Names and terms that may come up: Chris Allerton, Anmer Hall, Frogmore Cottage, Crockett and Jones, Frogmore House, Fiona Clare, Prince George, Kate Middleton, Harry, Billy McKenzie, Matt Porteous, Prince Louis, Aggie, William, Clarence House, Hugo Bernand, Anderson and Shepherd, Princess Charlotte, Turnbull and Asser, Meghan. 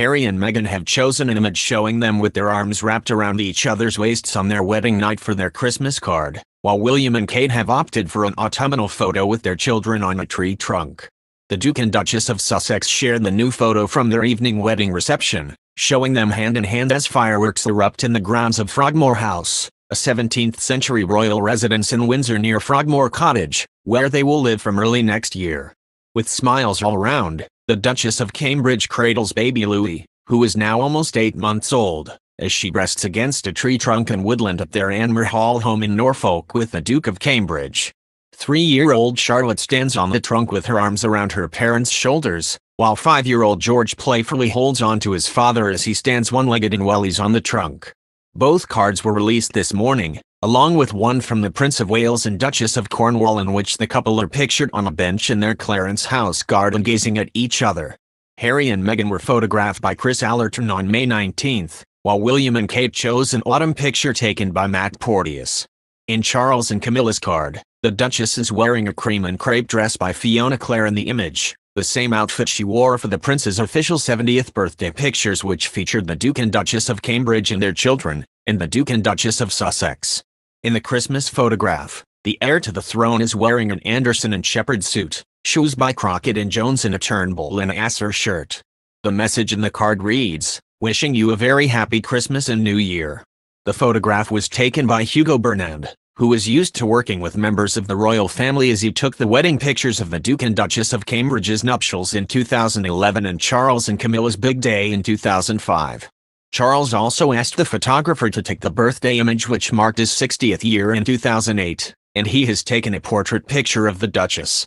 Harry and Meghan have chosen an image showing them with their arms wrapped around each other's waists on their wedding night for their Christmas card, while William and Kate have opted for an autumnal photo with their children on a tree trunk. The Duke and Duchess of Sussex shared the new photo from their evening wedding reception, showing them hand-in-hand as fireworks erupt in the grounds of Frogmore House, a 17th-century royal residence in Windsor near Frogmore Cottage, where they will live from early next year. With smiles all round, the Duchess of Cambridge cradles baby Louis, who is now almost 8 months old, as she rests against a tree trunk in woodland at their Anmer Hall home in Norfolk with the Duke of Cambridge. 3-year-old Charlotte stands on the trunk with her arms around her parents' shoulders, while 5-year-old George playfully holds on to his father as he stands one-legged and while he's on the trunk. Both cards were released this morning, along with one from the Prince of Wales and Duchess of Cornwall in which the couple are pictured on a bench in their Clarence House garden gazing at each other. Harry and Meghan were photographed by Chris Allerton on May 19, while William and Kate chose an autumn picture taken by Matt Porteous. In Charles and Camilla's card, the Duchess is wearing a cream and crepe dress by Fiona Clare in the image, the same outfit she wore for the Prince's official 70th birthday pictures which featured the Duke and Duchess of Cambridge and their children, and the Duke and Duchess of Sussex. In the Christmas photograph, the heir to the throne is wearing an Anderson and Shepherd suit, shoes by Crockett and Jones and a Turnbull and Asser shirt. The message in the card reads, "Wishing you a very happy Christmas and New Year." The photograph was taken by Hugo Bernand, who is used to working with members of the royal family as he took the wedding pictures of the Duke and Duchess of Cambridge's nuptials in 2011 and Charles and Camilla's big day in 2005. Charles also asked the photographer to take the birthday image which marked his 60th year in 2008, and he has taken a portrait picture of the Duchess.